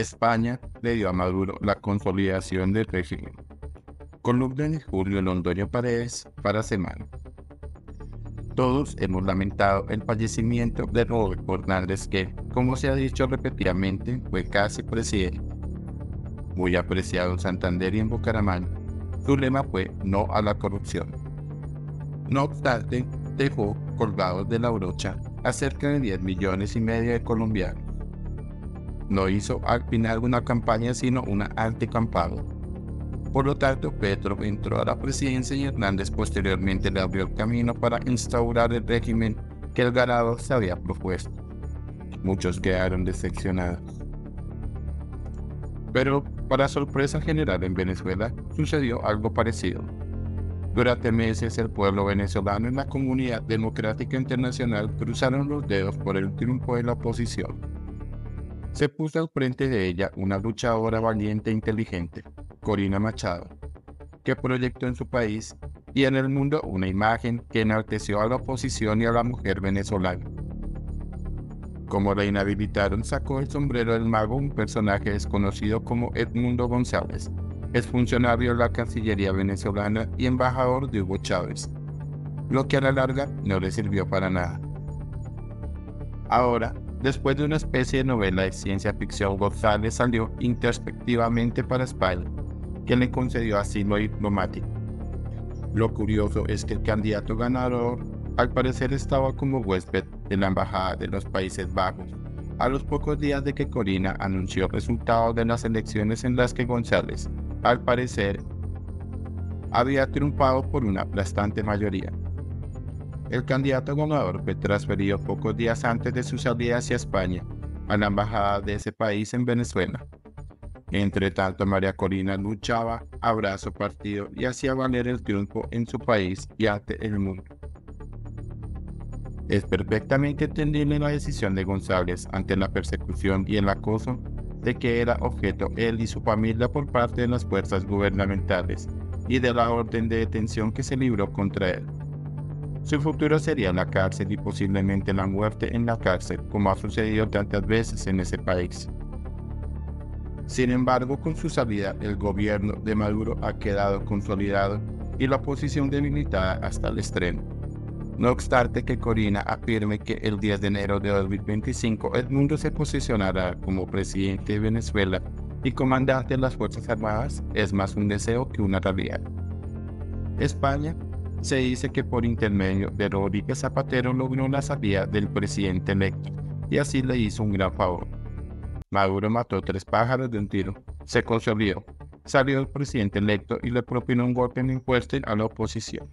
España le dio a Maduro la consolidación del régimen. Columna de Julio Londoño Paredes para Semana. Todos hemos lamentado el fallecimiento de Rodolfo Hernández que, como se ha dicho repetidamente, fue casi presidente. Muy apreciado en Santander y en Bucaramanga, su lema fue no a la corrupción. No obstante, dejó colgados de la brocha a cerca de 10 millones y medio de colombianos. No hizo al final una campaña sino una anticampada. Por lo tanto, Petro entró a la presidencia y Hernández posteriormente le abrió el camino para instaurar el régimen que el ganador se había propuesto. Muchos quedaron decepcionados. Pero, para sorpresa general en Venezuela, sucedió algo parecido. Durante meses, el pueblo venezolano y la comunidad democrática internacional cruzaron los dedos por el triunfo de la oposición. Se puso al frente de ella una luchadora valiente e inteligente, Corina Machado, que proyectó en su país y en el mundo una imagen que enalteció a la oposición y a la mujer venezolana. Como la inhabilitaron, sacó el sombrero del mago un personaje desconocido como Edmundo González, exfuncionario de la Cancillería venezolana y embajador de Hugo Chávez, lo que a la larga no le sirvió para nada. Ahora, después de una especie de novela de ciencia ficción, González salió introspectivamente para España, que le concedió asilo diplomático. Lo curioso es que el candidato ganador al parecer estaba como huésped de la Embajada de los Países Bajos, a los pocos días de que Corina anunció resultados de las elecciones en las que González, al parecer, había triunfado por una aplastante mayoría. El candidato ganador fue transferido pocos días antes de su salida hacia España, a la embajada de ese país en Venezuela. Entre tanto, María Corina luchaba a brazo partido y hacía valer el triunfo en su país y ante el mundo. Es perfectamente entendible la decisión de González ante la persecución y el acoso de que era objeto él y su familia por parte de las fuerzas gubernamentales y de la orden de detención que se libró contra él. Su futuro sería la cárcel y posiblemente la muerte en la cárcel, como ha sucedido tantas veces en ese país. Sin embargo, con su salida, el gobierno de Maduro ha quedado consolidado y la oposición debilitada hasta el extremo. No obstante que Corina afirme que el 10 de enero de 2025 Edmundo se posicionará como presidente de Venezuela y comandante de las Fuerzas Armadas, es más un deseo que una realidad. España. Se dice que por intermedio de Rodríguez Zapatero logró la salida del presidente electo y así le hizo un gran favor. Maduro mató 3 pájaros de un tiro, se consolidó, salió el presidente electo y le propinó un golpe en el fuerte a la oposición.